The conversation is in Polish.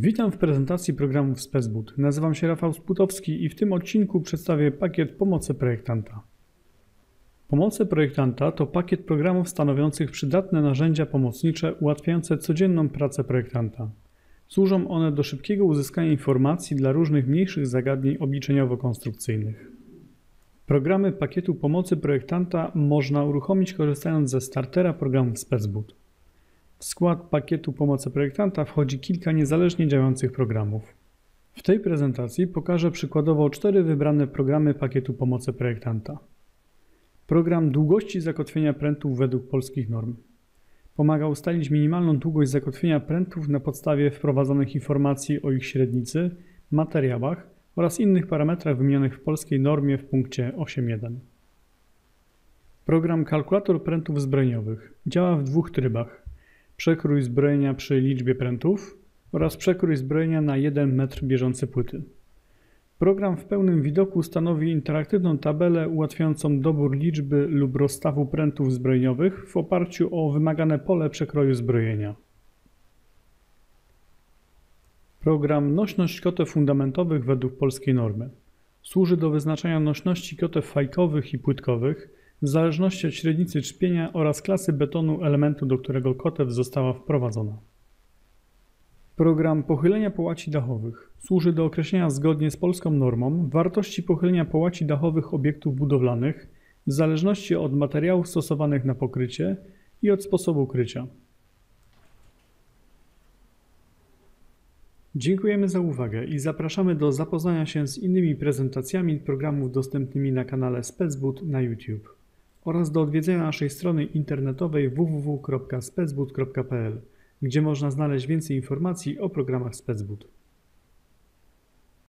Witam w prezentacji programów SPECBUD. Nazywam się Rafał Sputowski i w tym odcinku przedstawię pakiet Pomoce Projektanta. Pomoce Projektanta to pakiet programów stanowiących przydatne narzędzia pomocnicze ułatwiające codzienną pracę projektanta. Służą one do szybkiego uzyskania informacji dla różnych mniejszych zagadnień obliczeniowo-konstrukcyjnych. Programy pakietu Pomocy Projektanta można uruchomić korzystając ze startera programów SPECBUD. W skład pakietu Pomocy Projektanta wchodzi kilka niezależnie działających programów. W tej prezentacji pokażę przykładowo 4 wybrane programy pakietu Pomocy Projektanta. Program długości zakotwienia prętów według polskich norm. Pomaga ustalić minimalną długość zakotwienia prętów na podstawie wprowadzonych informacji o ich średnicy, materiałach oraz innych parametrach wymienionych w polskiej normie w punkcie 8.1. Program kalkulator prętów zbrojeniowych działa w 2 trybach. Przekrój zbrojenia przy liczbie prętów oraz przekrój zbrojenia na 1 metr bieżący płyty. Program w pełnym widoku stanowi interaktywną tabelę ułatwiającą dobór liczby lub rozstawu prętów zbrojeniowych w oparciu o wymagane pole przekroju zbrojenia. Program nośność kotew fundamentowych według polskiej normy. Służy do wyznaczania nośności kotew fajkowych i płytkowych w zależności od średnicy czpienia oraz klasy betonu elementu, do którego kotew została wprowadzona. Program pochylenia połaci dachowych służy do określenia zgodnie z polską normą wartości pochylenia połaci dachowych obiektów budowlanych w zależności od materiałów stosowanych na pokrycie i od sposobu krycia. Dziękujemy za uwagę i zapraszamy do zapoznania się z innymi prezentacjami programów dostępnymi na kanale SPECBUD na YouTube oraz do odwiedzenia naszej strony internetowej www.specbud.pl, gdzie można znaleźć więcej informacji o programach SPECBUD.